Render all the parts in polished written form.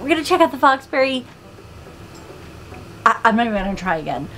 We're gonna check out the Foxbury. I'm not even gonna try again.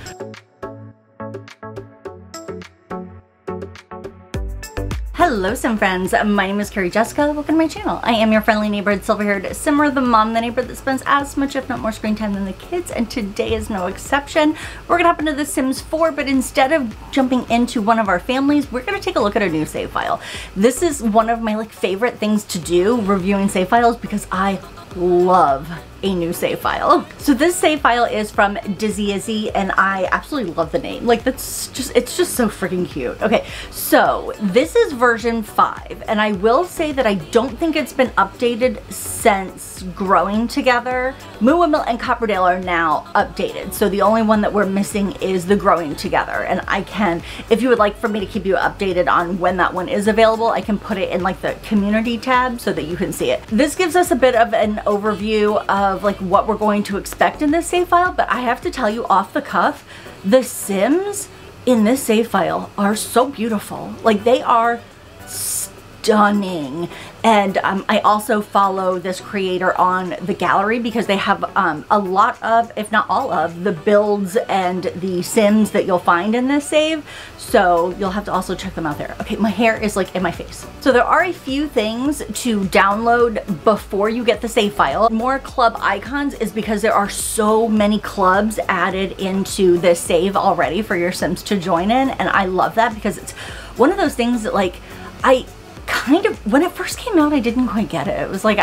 Hello, Sim friends. My name is Carrie Jessica. Welcome to my channel. I am your friendly neighborhood silver-haired Simmer, the mom, the neighbor that spends as much, if not more, screen time than the kids, and today is no exception. We're gonna hop into The Sims 4, but instead of jumping into one of our families, we're gonna take a look at a new save file. This is one of my like favorite things to do, reviewing save files, because I love a new save file. So this save file is from Dizzy Izzy, and I absolutely love the name. Like, that's just, it's just so freaking cute. Okay, so this is version 5, and I will say that I don't think it's been updated since Growing Together. Moo Mill and Copperdale are now updated, so the only one that we're missing is the Growing Together, and I can, if you would like for me to keep you updated on when that one is available, I can put it in like the community tab so that you can see it. This gives us a bit of an overview of like what we're going to expect in this save file, but I have to tell you off the cuff, the Sims in this save file are so beautiful. Like, they are stunning. And I also follow this creator on the gallery because they have a lot of, if not all of, the builds and the Sims that you'll find in this save. So you'll have to also check them out there. Okay, my hair is like in my face. So there are a few things to download before you get the save file. More club icons is because there are so many clubs added into this save already for your Sims to join in. And I love that because it's one of those things that like, I kind of, when it first came out, I didn't quite get it. It was like,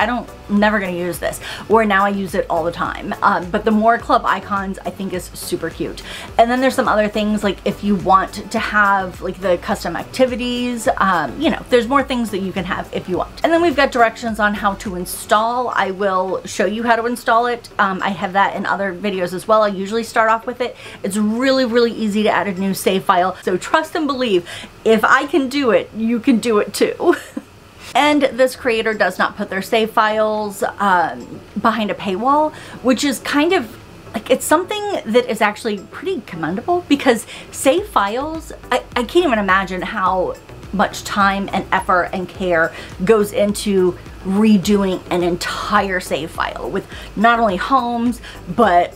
never gonna use this, or now I use it all the time. But the more club icons I think is super cute. And then there's some other things, like if you want to have like the custom activities, you know, there's more things that you can have if you want. And then we've got directions on how to install. I will show you how to install it. I have that in other videos as well. I usually start off with it. It's really, really easy to add a new save file. So trust and believe, if I can do it, you can do it too. And this creator does not put their save files behind a paywall, which is kind of like, it's something that is actually pretty commendable, because save files, I can't even imagine how much time and effort and care goes into redoing an entire save file with not only homes, but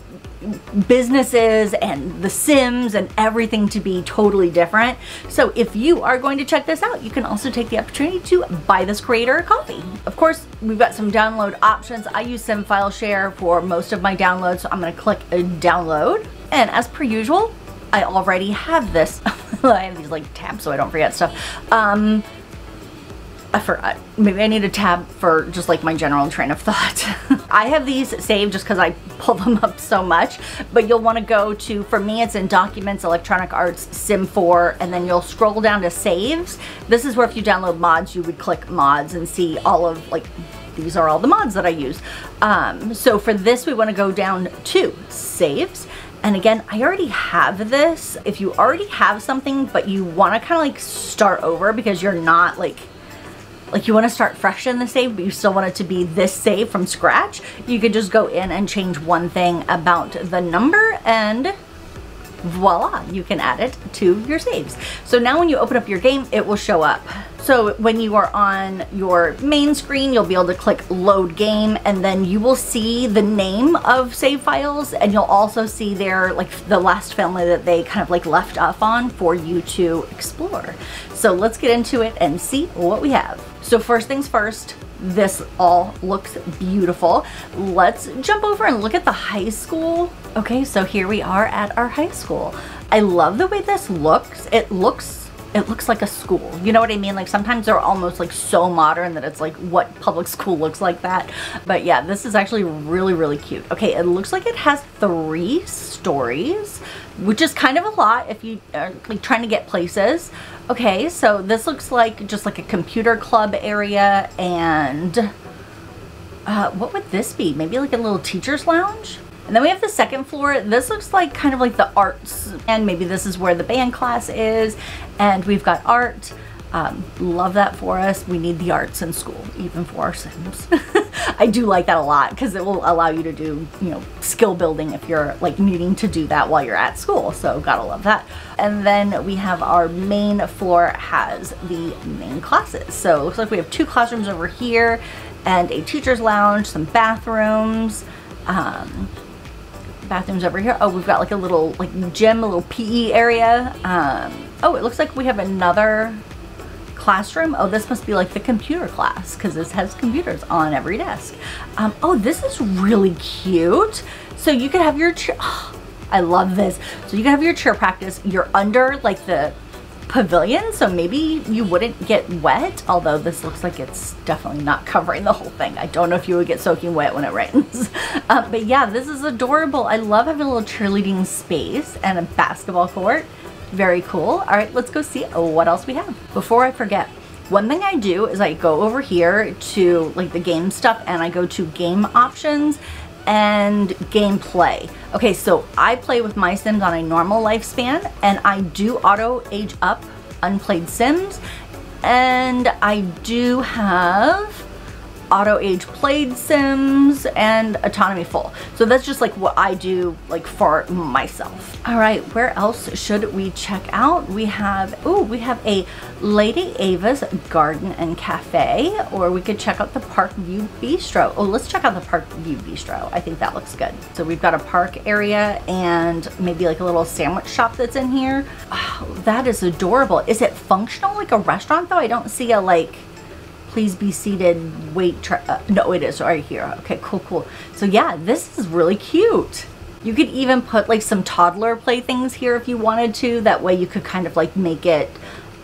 businesses and the Sims and everything to be totally different. So if you are going to check this out, you can also take the opportunity to buy this creator a coffee. Of course, we've got some download options. I use Sim File Share for most of my downloads, so I'm gonna click download. And as per usual, I already have this. I have these like tabs so I don't forget stuff. I forgot. Maybe I need a tab for just like my general train of thought. I have these saved just because I pull them up so much, but you'll want to go to, for me it's in Documents, Electronic Arts, Sim 4, and then you'll scroll down to Saves. This is where if you download mods, you would click Mods and see all of, like, these are all the mods that I use. So for this, we want to go down to Saves. And again, I already have this. If you already have something, but you want to kind of like start over because you're not like you want to start fresh in the save, but you still want it to be this save from scratch, you could just go in and change one thing about the number, and voila, you can add it to your saves. So now when you open up your game, it will show up. So when you are on your main screen, you'll be able to click Load Game, and then you will see the name of save files, and you'll also see their, like, the last family that they kind of like left off on for you to explore. So let's get into it and see what we have. So first things first, this all looks beautiful. Let's jump over and look at the high school. Okay, so here we are at our high school. I love the way this looks. It looks like a school. You know what I mean? Like, sometimes they're almost like so modern that it's like, what public school looks like that? But yeah, this is actually really, really cute. Okay, it looks like it has 3 stories, which is kind of a lot if you are like trying to get places. Okay, so this looks like just like a computer club area, and what would this be? Maybe like a little teacher's lounge? And then we have the second floor. This looks like kind of like the arts, and maybe this is where the band class is, and we've got art. Love that for us. We need the arts in school, even for our Sims. I do like that a lot because it will allow you to do, you know, skill building if you're like needing to do that while you're at school. So gotta love that. And then we have our main floor has the main classes. So it looks like we have 2 classrooms over here, and a teacher's lounge, some bathrooms, bathrooms over here. Oh, we've got like a little like gym, a little PE area. Oh, it looks like we have another classroom. Oh, this must be like the computer class because this has computers on every desk. Oh, this is really cute. So you could have your chair. Oh, I love this. So you can have your chair practice. You're under like the pavilion, so maybe you wouldn't get wet, although this looks like it's definitely not covering the whole thing. I don't know if you would get soaking wet when it rains. But yeah, this is adorable. I love having a little cheerleading space and a basketball court. Very cool. All right, let's go see what else we have. Before I forget, one thing I do is I go over here to like the game stuff and I go to game options and gameplay. Okay, so I play with my Sims on a normal lifespan and I do auto age up unplayed Sims, and I do have auto age played Sims and autonomy full. So that's just like what I do like for myself. All right, where else should we check out? We have, oh, we have a Lady Ava's Garden and Cafe, or we could check out the Park View Bistro. Oh, let's check out the Park View Bistro. I think that looks good. So we've got a park area and maybe like a little sandwich shop that's in here. Oh, that is adorable. Is it functional like a restaurant though? I don't see a like, please be seated, wait, no, it is right here. Okay, cool, cool. So yeah, this is really cute. You could even put like some toddler playthings here if you wanted to. That way you could kind of like make it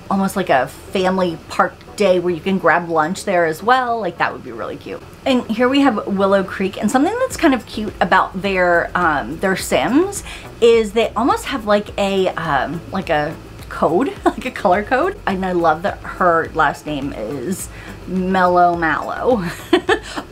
almost like a family park day where you can grab lunch there as well. Like that would be really cute. And here we have Willow Creek, and something that's kind of cute about their Sims is they almost have like a code, like a color code. And I love that her last name is Mellow Mallow.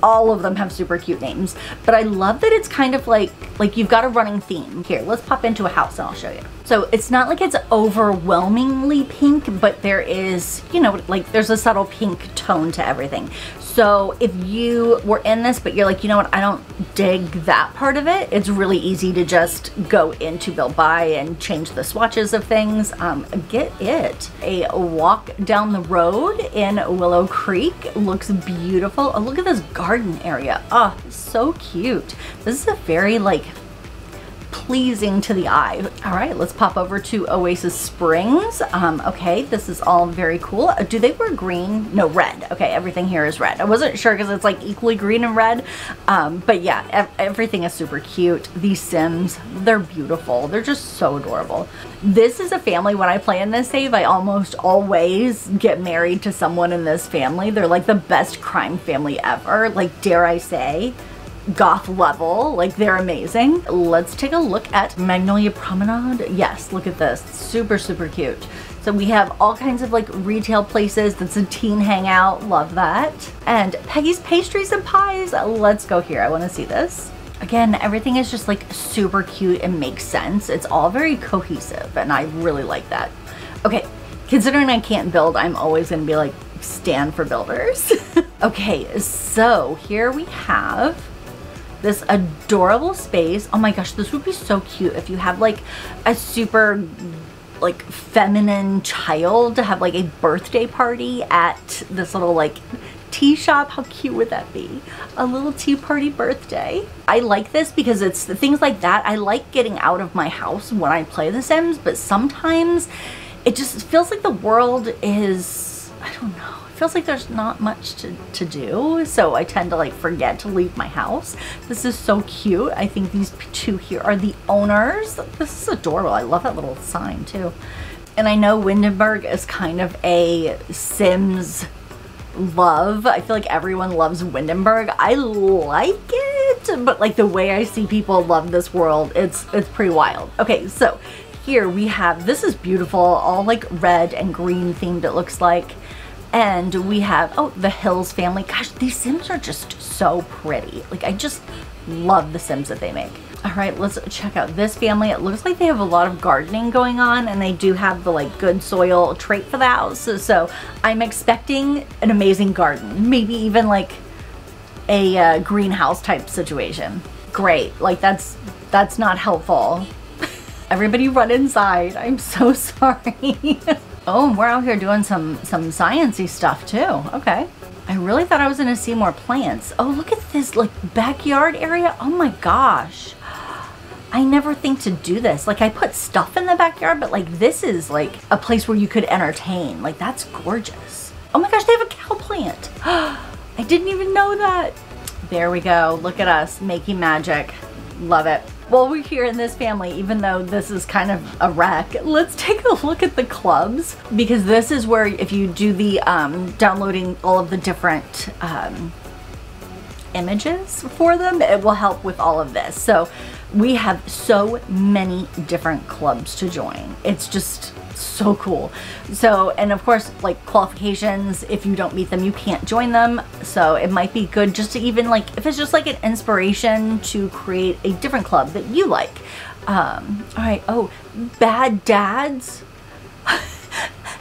All of them have super cute names, but I love that it's kind of like you've got a running theme. Here, let's pop into a house and I'll show you. So it's not like it's overwhelmingly pink, but there is, you know, like there's a subtle pink tone to everything. So if you were in this, but you're like, you know what, I don't dig that part of it, it's really easy to just go into Build By and change the swatches of things. Get it. A walk down the road in Willow Creek looks beautiful. Oh, look at this garden area. Oh, so cute. This is a very like pleasing to the eye. All right, let's pop over to Oasis Springs. Okay, this is all very cool. Do they wear green? No, red. Okay, everything here is red. I wasn't sure because it's like equally green and red. But yeah, everything is super cute. These Sims, they're beautiful. They're just so adorable. This is a family, when I play in this save, I almost always get married to someone in this family. They're like the best crime family ever. Like, dare I say, goth level, like they're amazing. Let's take a look at Magnolia Promenade. Yes, look at this, super, super cute. So we have all kinds of like retail places. That's a teen hangout, love that. And Peggy's Pastries and Pies, let's go here, I wanna see this. Again, everything is just like super cute and makes sense. It's all very cohesive and I really like that. Okay, considering I can't build, I'm always gonna be like, stand for builders. Okay, so here we have this adorable space. Oh my gosh, this would be so cute if you have like a super like feminine child to have like a birthday party at this little like tea shop. How cute would that be? A little tea party birthday. I like this because it's things like that. I like getting out of my house when I play The Sims, but sometimes it just feels like the world is, I don't know, feels like there's not much to do, so I tend to like forget to leave my house. This is so cute. I think these two here are the owners. This is adorable. I love that little sign too. And I know Windenburg is kind of a Sims love. I feel like everyone loves Windenburg. I like it, but like the way I see people love this world, it's pretty wild. Okay, so here we have, this is beautiful, all like red and green themed it looks like. And we have, oh, the Hills family. Gosh, these Sims are just so pretty. Like, I just love the Sims that they make. All right, let's check out this family. It looks like they have a lot of gardening going on, and they do have the like good soil trait for the house. So I'm expecting an amazing garden, maybe even like a greenhouse type situation. Great, like that's not helpful. Everybody run inside, I'm so sorry. Oh, we're out here doing some sciencey stuff too. Okay. I really thought I was gonna see more plants. Oh, look at this like backyard area. Oh my gosh. I never think to do this. Like I put stuff in the backyard, but like this is like a place where you could entertain. Like that's gorgeous. Oh my gosh, they have a cow plant. I didn't even know that. There we go. Look at us making magic. Love it. While we're here in this family, even though this is kind of a wreck, let's take a look at the clubs, because this is where if you do the downloading all of the different images for them, it will help with all of this. So we have so many different clubs to join. It's just so cool. So, and of course, like qualifications, if you don't meet them, you can't join them. So it might be good just to even like, if it's just like an inspiration to create a different club that you like. All right. Oh, bad dads.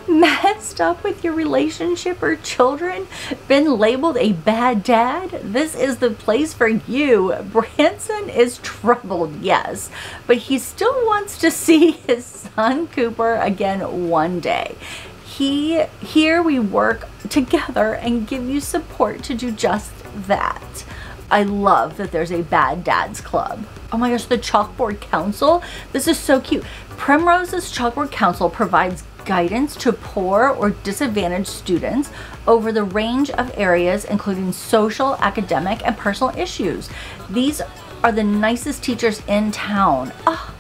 Messed up with your relationship or children? Been labeled a bad dad? This is the place for you. Branson is troubled, yes, but he still wants to see his son Cooper again one day. Here we work together and give you support to do just that. I love that there's a bad dads club. Oh my gosh, the Chalkboard Council. This is so cute. Primrose's Chalkboard Council provides guidance to poor or disadvantaged students over the range of areas, including social, academic, and personal issues. These are the nicest teachers in town. Oh,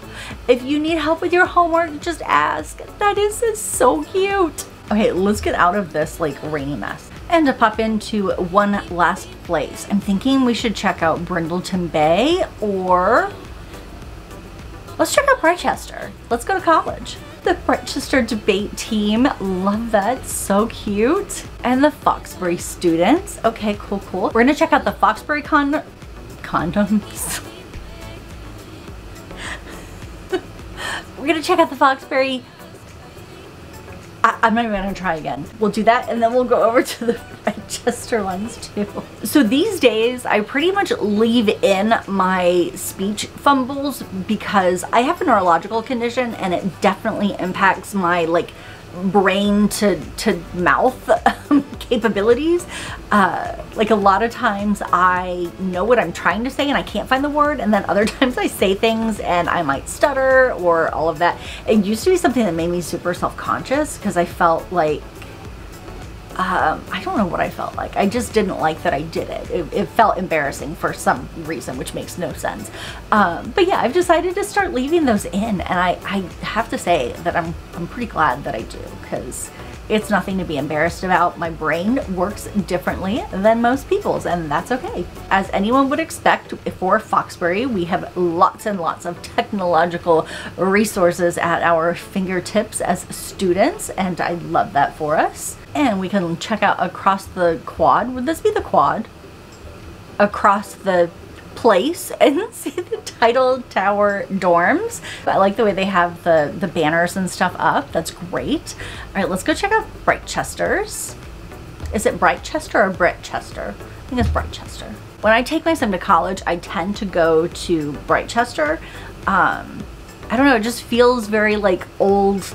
if you need help with your homework, just ask. That is so cute. Okay, let's get out of this like rainy mess and to pop into one last place. I'm thinking we should check out Brindleton Bay, or let's check out Britechester. Let's go to college. The Britechester debate team, love that, so cute. And the Foxbury students, okay, cool, cool. We're gonna check out the Foxbury condoms. We're gonna check out the Foxbury, I'm not even gonna try again. We'll do that and then we'll go over to the Britechester ones too. So these days I pretty much leave in my speech fumbles because I have a neurological condition and it definitely impacts my like brain to mouth capabilities. Like a lot of times I know what I'm trying to say and I can't find the word, and then other times I say things and I might stutter or all of that. It used to be something that made me super self-conscious because I felt like I don't know what I felt like. I just didn't like that I did it. It felt embarrassing for some reason, which makes no sense. But yeah, I've decided to start leaving those in, and I have to say that I'm pretty glad that I do, because it's nothing to be embarrassed about. My brain works differently than most people's, and that's okay. As anyone would expect, for Foxbury, we have lots and lots of technological resources at our fingertips as students, and I love that for us. And we can check out across the quad. Would this be the quad? Across the place, and see the Tidal Tower dorms. I like the way they have the banners and stuff up. That's great. All right, let's go check out Britechester's. Is it Britechester or Britechester? I think it's Britechester. When I take my son to college, I tend to go to Britechester. I don't know, it just feels very like old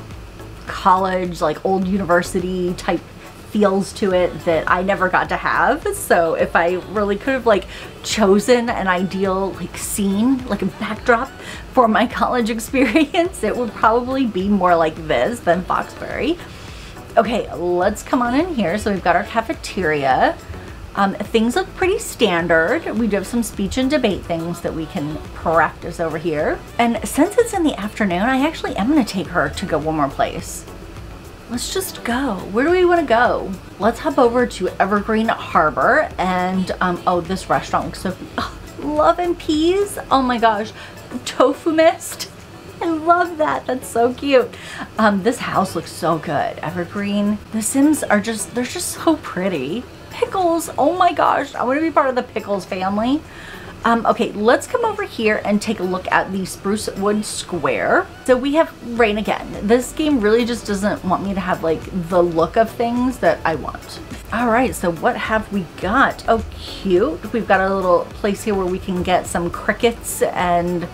college, like old university type feels to it that I never got to have. So if I really could have like chosen an ideal like scene, like a backdrop for my college experience, it would probably be more like this than Foxbury. Okay, let's come on in here. So we've got our cafeteria. Things look pretty standard. We do have some speech and debate things that we can practice over here. And since it's in the afternoon, I actually am gonna take her to go one more place. Let's just go. Where do we want to go? Let's hop over to Evergreen Harbor and, oh, this restaurant looks so, oh, love and peas. Oh my gosh. Tofu mist. I love that. That's so cute. This house looks so good. Evergreen. The Sims are just, they're just so pretty. Pickles. Oh my gosh. I want to be part of the Pickles family. Okay, let's come over here and take a look at the Sprucewood Square. So we have rain again. This game really just doesn't want me to have like the look of things that I want. All right, so what have we got? Oh, cute. We've got a little place here where we can get some crickets and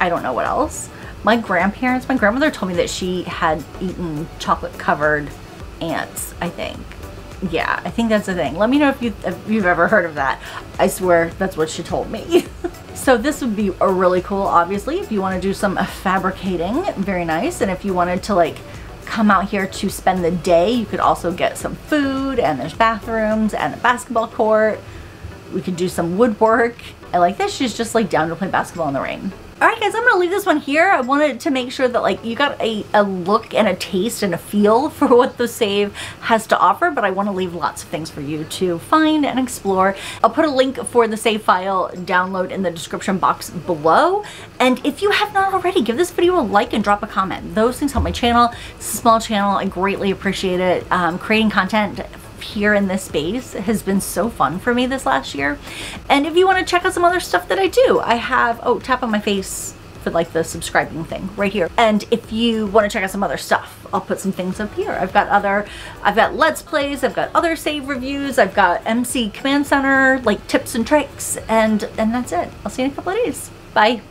I don't know what else. My grandparents, my grandmother told me that she had eaten chocolate covered ants, I think. Yeah, I think that's the thing. Let me know if you've ever heard of that. I swear that's what she told me. So this would be a really cool, obviously, if you want to do some fabricating, very nice. And if you wanted to like come out here to spend the day, you could also get some food, and there's bathrooms and a basketball court. We could do some woodwork. I like this, she's just like down to play basketball in the rain. All right guys, I'm gonna leave this one here. I wanted to make sure that like you got a look and a taste and a feel for what the Save has to offer, but I wanna leave lots of things for you to find and explore. I'll put a link for the Save file download in the description box below. And if you have not already, give this video a like and drop a comment. Those things help my channel. It's a small channel, I greatly appreciate it. Creating content here in this space has been so fun for me this last year. And if you want to check out some other stuff that I do, I have, oh, tap on my face for like the subscribing thing right here. And if you want to check out some other stuff, I'll put some things up here. I've got Let's Plays, I've got other Save reviews, I've got MC Command Center, like tips and tricks, and that's it. I'll see you in a couple of days. Bye.